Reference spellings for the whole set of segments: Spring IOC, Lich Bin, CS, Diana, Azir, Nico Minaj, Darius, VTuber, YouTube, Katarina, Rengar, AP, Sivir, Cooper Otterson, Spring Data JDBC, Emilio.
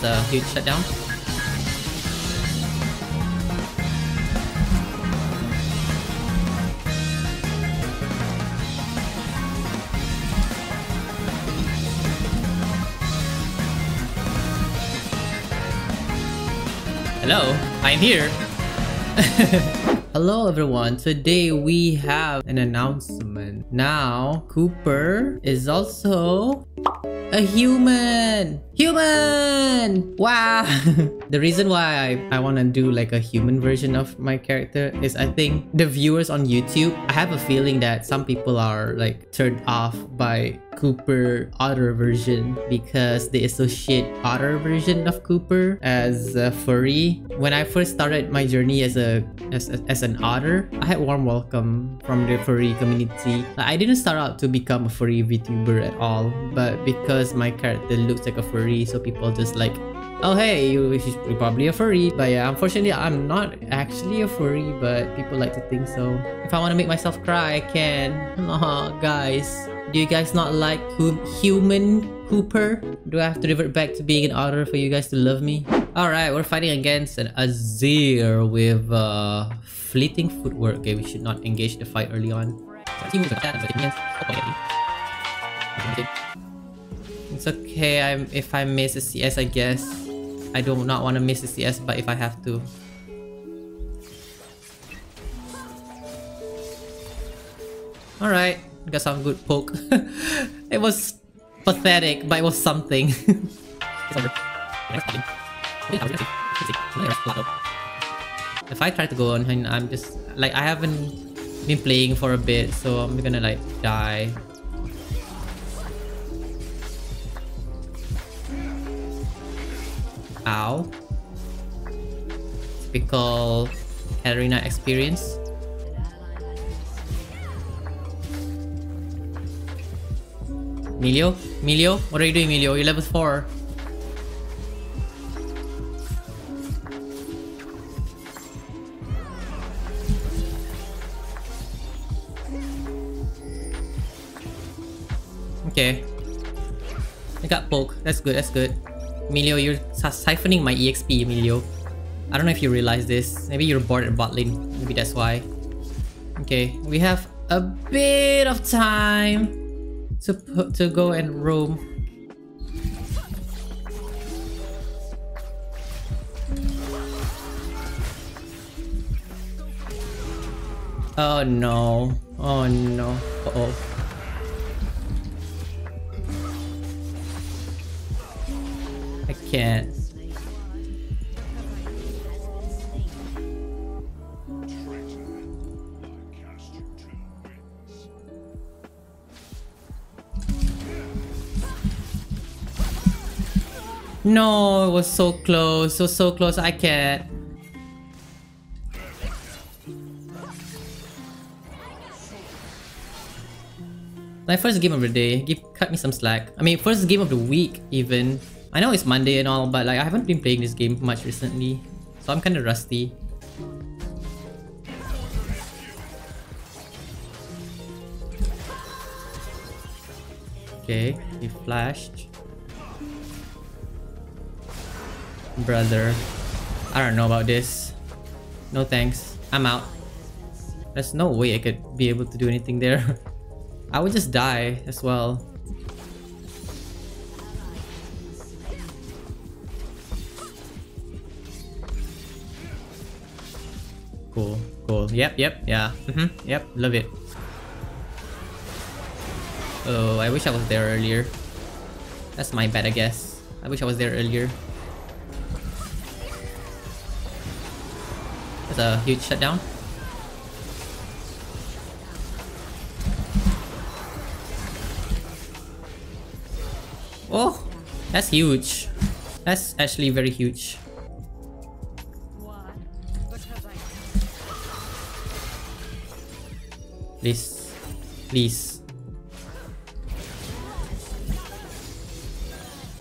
with a huge shutdown. Hello, I'm here. Hello everyone, today we have an announcement. Now, Cooper is also a human! Human! Wow! The reason why I want to do like a human version of my character is I think the viewers on YouTube, I have a feeling that some people are like turned off by Cooper otter version because they associate otter version of Cooper as a furry. When I first started my journey as an otter, I had warm welcome from the furry community. I didn't start out to become a furry VTuber at all, but because my character looks like a furry, so people just like, oh hey, she's probably a furry. But yeah, unfortunately I'm not actually a furry, but people like to think so. If I want to make myself cry, I can. Oh, guys, do you guys not like human Cooper? Do I have to revert back to being an otter for you guys to love me? Alright, we're fighting against an Azir with fleeting footwork. Okay, we should not engage the fight early on. It's okay if I miss a CS, I guess. I do not want to miss a CS, but if I have to. Alright, got some good poke. It was pathetic, but it was something. If I try to go on, I'm just like, I haven't been playing for a bit, so I'm gonna like die. Ow. Typical Katarina experience. Emilio? Emilio? What are you doing, Emilio? You're level 4. Okay. I got poke. That's good, that's good. Emilio, you're siphoning my EXP, Emilio. I don't know if you realize this. Maybe you're bored at bot lane. Maybe that's why. Okay, we have a bit of time to go and roam. Oh no. Oh no. Uh-oh. Can't. No, it was so close, so close. I can't. My first game of the day. Cut me some slack. I mean, first game of the week even. I know it's Monday and all, but like I haven't been playing this game much recently, so I'm kind of rusty. Okay, he flashed. Brother, I don't know about this. No thanks, I'm out. There's no way I could be able to do anything there. I would just die as well. Cool, cool. Yep, yeah. Yep, love it. Oh, I wish I was there earlier. That's my bad, I guess. I wish I was there earlier. That's a huge shutdown. Oh, that's huge. That's actually very huge. Please. Please.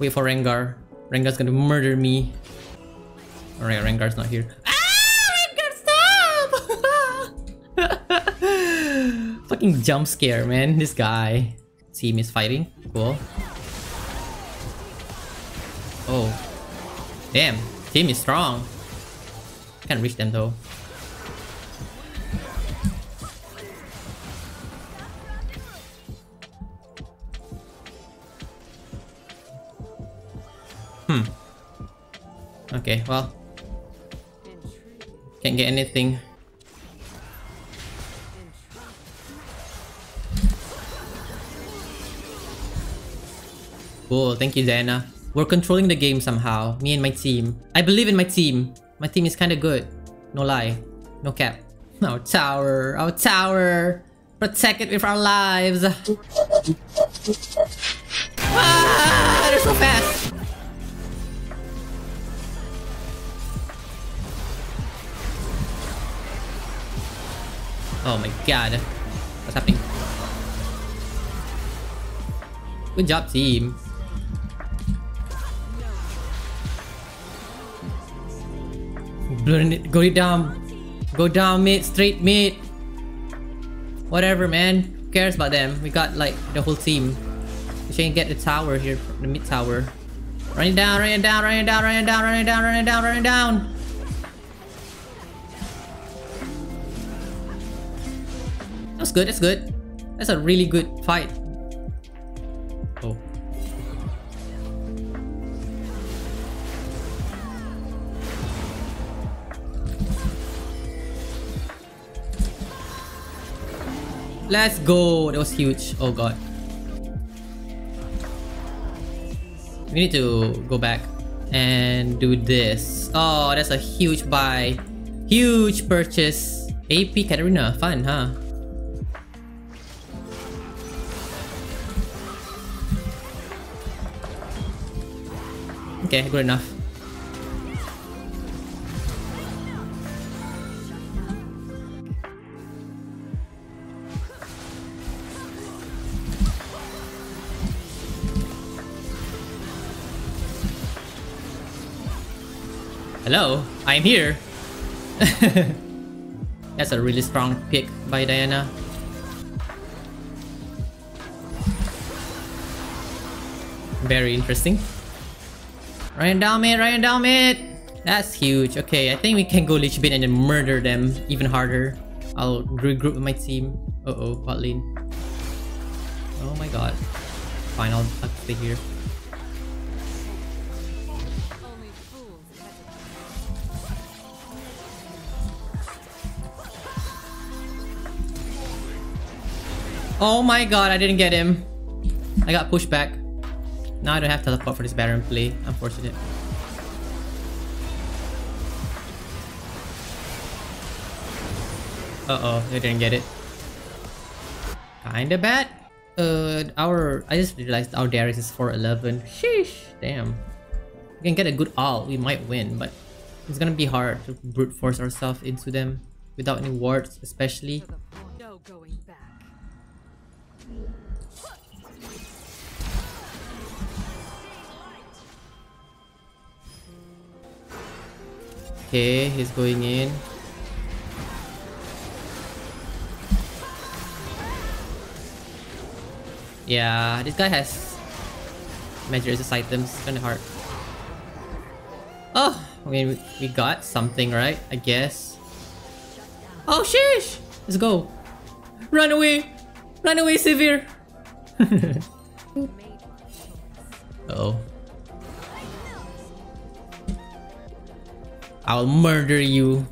Wait for Rengar. Rengar's gonna murder me. Alright, Rengar's not here. Ah! Rengar, stop! Fucking jump scare, man. This guy. Team is fighting. Cool. Oh. Damn, team is strong. Can't reach them though. Okay, well, can't get anything. Cool, thank you, Diana. We're controlling the game somehow, me and my team. I believe in my team. My team is kinda good. No lie. No cap. Our tower. Our tower. Protect it with our lives. Ah, they're so fast. Oh my god. What's happening? Good job, team. Go down. Go down mid, straight mid. Whatever, man. Who cares about them? We got like the whole team. We shouldn't get the tower here, the mid tower. Run it down, run it down, run it down, run it down, run it down, run it down, run it down. That's good, that's good. That's a really good fight. Oh. Let's go. That was huge. Oh god. We need to go back and do this. Oh, that's a huge buy. Huge purchase. AP Katarina. Fun, huh? Okay, good enough. Hello, I'm here. That's a really strong pick by Diana. Very interesting. Ryan down mid, Ryan down mid! That's huge. Okay, I think we can go Lich Bin and then murder them even harder. I'll regroup with my team. Uh-oh, bot lane. Oh my god. Fine, I'll stay here. Oh my god, I didn't get him. I got pushed back. Now I don't have teleport for this Baron play, unfortunate. Uh-oh, they didn't get it. Kinda bad. I just realized our Darius is 411. Sheesh, damn. We can get a good ult, we might win, but it's gonna be hard to brute force ourselves into them without any wards, especially. No going back. Okay, he's going in. Yeah, this guy has major resist items. It's kinda hard. Oh, I mean, we got something, right? I guess. Oh, sheesh! Let's go. Run away! Run away, Sivir! Uh-oh. I'll murder you,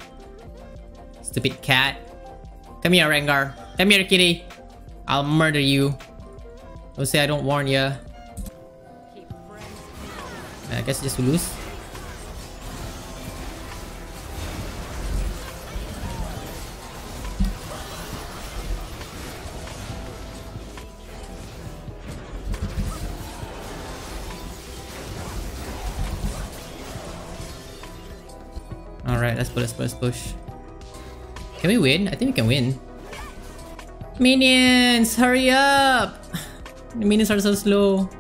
stupid cat. Come here, Rengar. Come here, kitty. I'll murder you. Don't say I don't warn ya. I guess just lose. Alright, let's push, let's push, let's push. Can we win? I think we can win. Minions! Hurry up! The minions are so slow.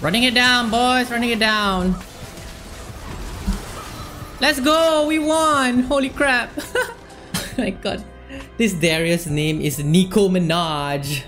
Running it down, boys! Running it down! Let's go! We won! Holy crap! Oh my god. This Darius name is Nico Minaj.